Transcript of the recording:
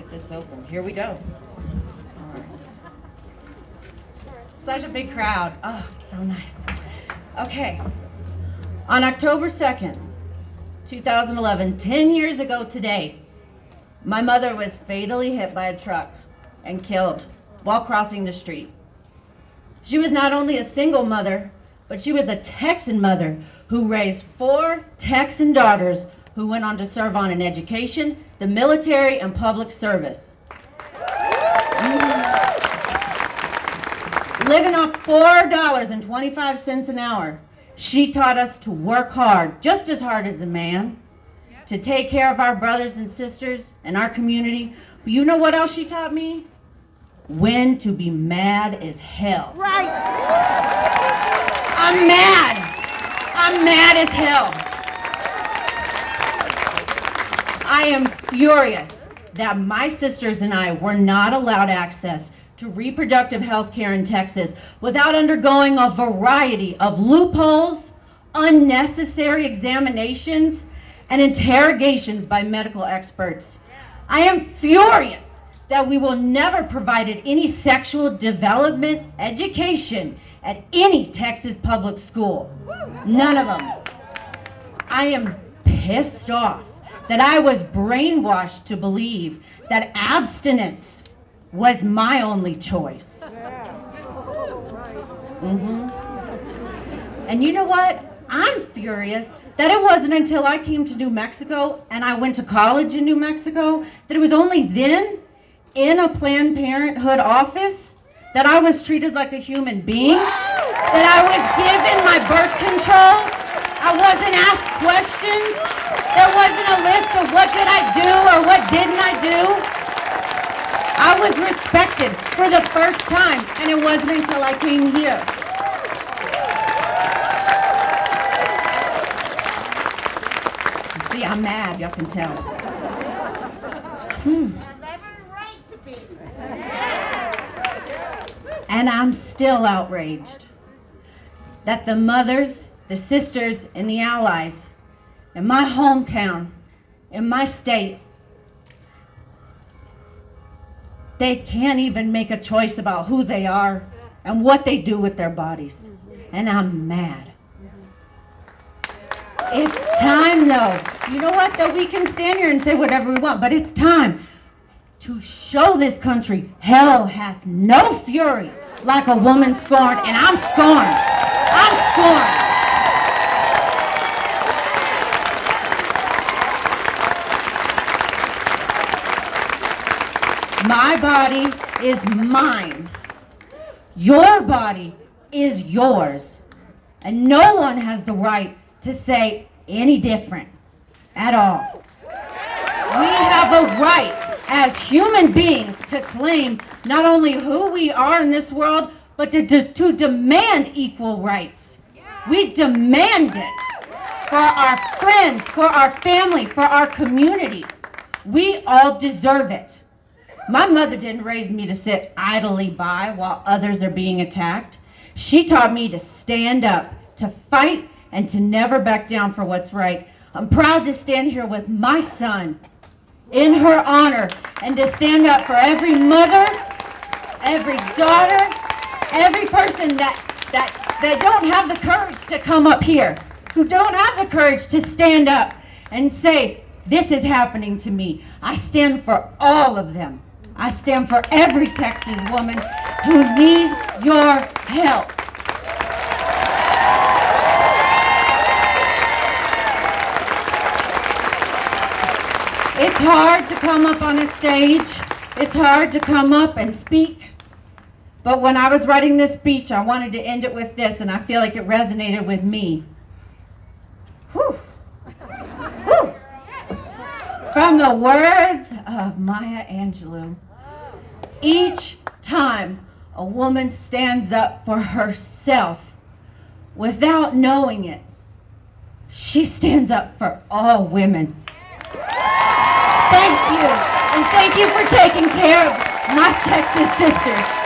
get this open. Here we go. All right. Such a big crowd. Oh, so nice. Okay. On October 2nd, 2011, 10 years ago today, my mother was fatally hit by a truck and killed while crossing the street. She was not only a single mother, but she was a Texan mother who raised 4 Texan daughters who went on to serve on in education, the military, and public service. Living off $4.25 an hour, she taught us to work hard, just as hard as a man, to take care of our brothers and sisters and our community. But you know what else she taught me? When to be mad as hell. Right. I'm mad. I'm mad as hell. I am furious that my sisters and I were not allowed access to reproductive health care in Texas without undergoing a variety of loopholes, unnecessary examinations, and interrogations by medical experts. I am furious that we will never provide any sexual development education at any Texas public school. None of them. I am pissed off that I was brainwashed to believe that abstinence was my only choice. And you know what? I'm furious that it wasn't until I came to New Mexico and I went to college in New Mexico that it was only then in a Planned Parenthood office that I was treated like a human being, that I was given my birth control, I wasn't asked questions, there wasn't a list of what did I do or what didn't I do. I was respected for the first time, and it wasn't until I came here. See, I'm mad, y'all can tell. And I'm still outraged that the mothers, the sisters, and the allies in my hometown, in my state, they can't even make a choice about who they are and what they do with their bodies. And I'm mad. It's time, though. You know what? That we can stand here and say whatever we want, but it's time to show this country hell hath no fury like a woman scorned, and I'm scorned. I'm scorned. My body is mine. Your body is yours. And no one has the right to say any different at all. We have a right as human beings to claim not only who we are in this world, but to demand equal rights. We demand it for our friends, for our family, for our community. We all deserve it. My mother didn't raise me to sit idly by while others are being attacked. She taught me to stand up, to fight, and to never back down for what's right. I'm proud to stand here with my son in her honor, and to stand up for every mother, every daughter, every person that don't have the courage to come up here, who don't have the courage to stand up and say, this is happening to me. I stand for all of them. I stand for every Texas woman who needs your help. It's hard to come up on a stage. It's hard to come up and speak. But when I was writing this speech, I wanted to end it with this, and I feel like it resonated with me. Whew. Whew. From the words of Maya Angelou, each time a woman stands up for herself without knowing it, she stands up for all women. Thank you, and thank you for taking care of my Texas sisters.